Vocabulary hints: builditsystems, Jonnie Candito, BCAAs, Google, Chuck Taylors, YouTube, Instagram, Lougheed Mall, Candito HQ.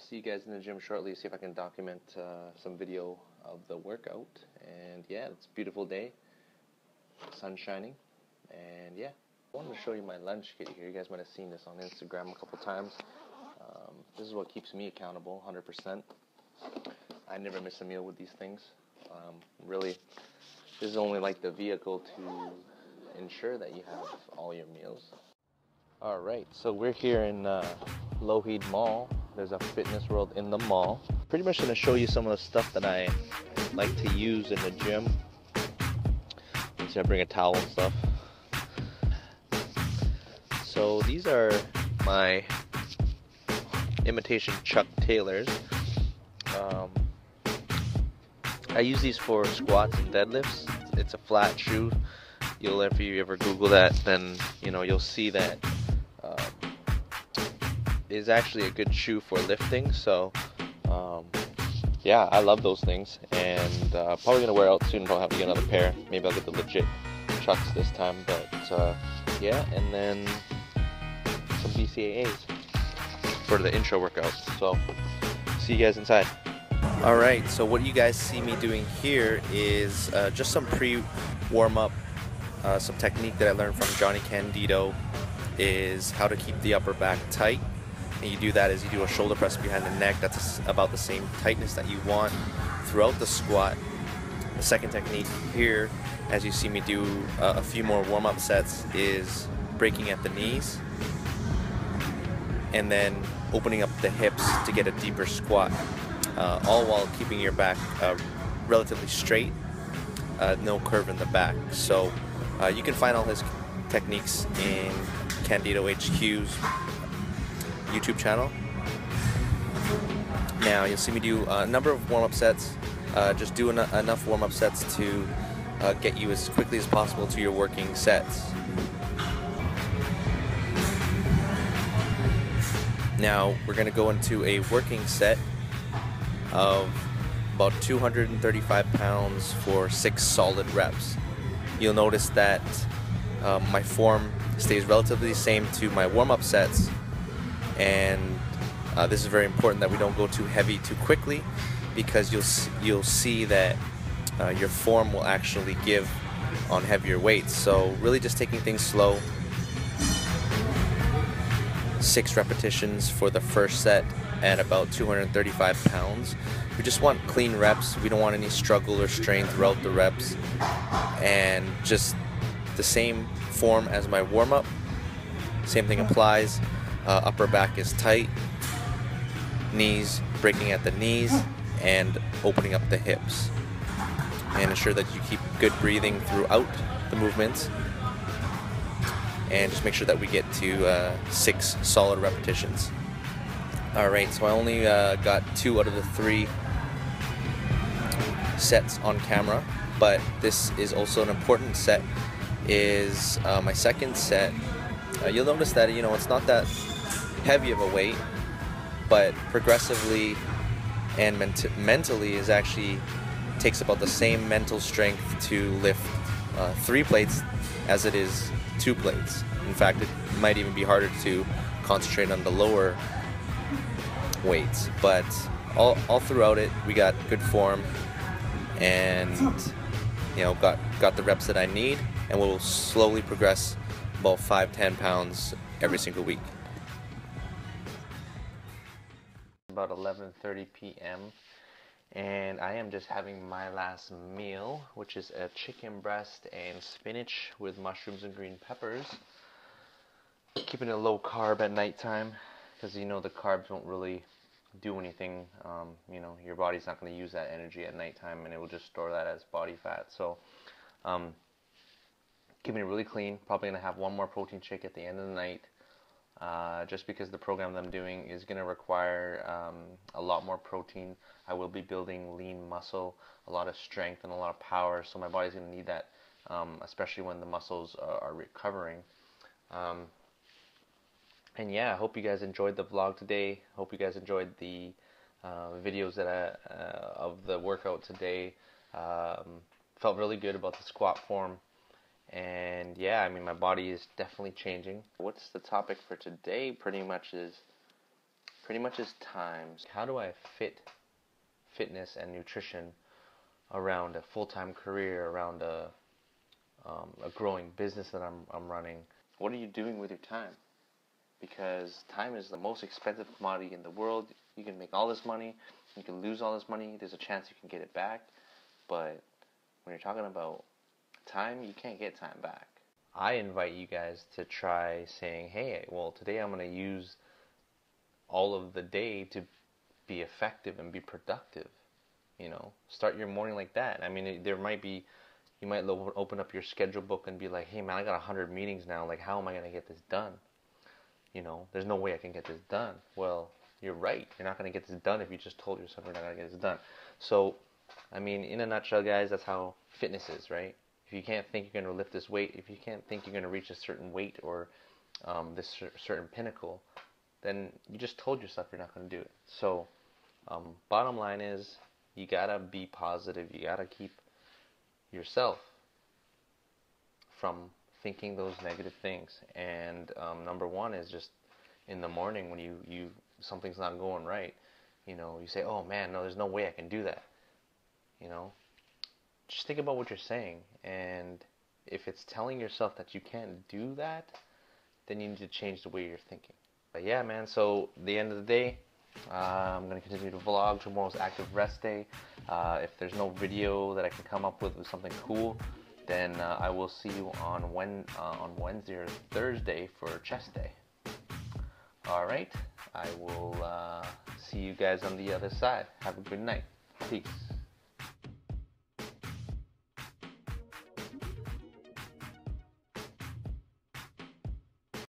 I'll see you guys in the gym shortly, see if I can document some video of the workout. And yeah, it's a beautiful day, sun shining, and yeah. I wanted to show you my lunch kit here. You guys might have seen this on Instagram a couple times. This is what keeps me accountable, 100%. I never miss a meal with these things. Really, this is only like the vehicle to ensure that you have all your meals. Alright, so we're here in Lougheed Mall. There's a Fitness World in the mall. Pretty much going to show you some of the stuff that I like to use in the gym. So I bring a towel and stuff. So these are my imitation Chuck Taylors. I use these for squats and deadlifts. It's a flat shoe. If you ever Google that, then you know you'll see that is actually a good shoe for lifting. So yeah, I love those things, and probably gonna wear out soon. Probably have to get another pair. Maybe I'll get the legit Chucks this time. But yeah, and then some BCAAs for the intro workouts. So see you guys inside. All right. So what you guys see me doing here is just some pre-warm-up. Some technique that I learned from Jonnie Candito is how to keep the upper back tight, and you do that as you do a shoulder press behind the neck. That's about the same tightness that you want throughout the squat. The second technique here, as you see me do a few more warm-up sets, is breaking at the knees and then opening up the hips to get a deeper squat, all while keeping your back relatively straight, no curve in the back. So you can find all his techniques in Candito HQ's YouTube channel. Now you'll see me do a number of warm-up sets. Just do enough warm-up sets to get you as quickly as possible to your working sets. Now we're going to go into a working set of about 235 pounds for 6 solid reps. You'll notice that my form stays relatively the same to my warm-up sets, and this is very important that we don't go too heavy too quickly, because you'll see that your form will actually give on heavier weights. So really just taking things slow. 6 repetitions for the first set at about 235 pounds. We just want clean reps. We don't want any struggle or strain throughout the reps, and just the same form as my warm-up. Same thing applies. Upper back is tight, knees, breaking at the knees and opening up the hips, and ensure that you keep good breathing throughout the movements, and just make sure that we get to 6 solid repetitions. Alright, so I only got 2 out of the 3 sets on camera, but this is also an important set. Is my second set. You'll notice that, you know, it's not that heavy of a weight, but progressively and mentally is actually takes about the same mental strength to lift 3 plates as it is 2 plates. In fact, it might even be harder to concentrate on the lower weights, but all throughout it we got good form, and you know, got the reps that I need, and we'll slowly progress about 5-10 pounds every single week. About 11:30 p.m. and I am just having my last meal, which is a chicken breast and spinach with mushrooms and green peppers. Keeping it low carb at nighttime, because you know the carbs won't really do anything. You know, your body's not going to use that energy at nighttime, and it will just store that as body fat. So keeping it really clean. Probably going to have one more protein shake at the end of the night, just because the program that I'm doing is going to require a lot more protein. I will be building lean muscle, a lot of strength and a lot of power, so my body's going to need that, especially when the muscles are recovering. And yeah, I hope you guys enjoyed the vlog today. Hope you guys enjoyed the videos that of the workout today. Felt really good about the squat form. And yeah, I mean, my body is definitely changing. What's the topic for today? Pretty much is pretty much is times. How do I fit fitness and nutrition around a full-time career, around a growing business that I'm running? What are you doing with your time? Because time is the most expensive commodity in the world. You can make all this money, you can lose all this money, there's a chance you can get it back, but when you're talking about time, you can't get time back. I invite you guys to try saying, hey, well, today I'm going to use all of the day to be effective and be productive. You know, start your morning like that. I mean, there might be, you might open up your schedule book and be like, hey, man, I got 100 meetings now. Like, how am I going to get this done? You know, there's no way I can get this done. Well, you're right. You're not going to get this done if you just told yourself you're not going to get this done. So, I mean, in a nutshell, guys, that's how fitness is, right? If you can't think you're going to lift this weight, if you can't think you're going to reach a certain weight or this certain pinnacle, then you just told yourself you're not going to do it. So, bottom line is, you got to be positive. You got to keep yourself from thinking those negative things. And number one is just in the morning when you something's not going right, you know, you say, oh man, no, there's no way I can do that. You know, just think about what you're saying. And if it's telling yourself that you can't do that, then you need to change the way you're thinking. But yeah, man, so the end of the day, I'm going to continue to vlog. Tomorrow's active rest day. If there's no video that I can come up with something cool, then I will see you on Wednesday or Thursday for chest day. Alright, I will see you guys on the other side. Have a good night. Peace.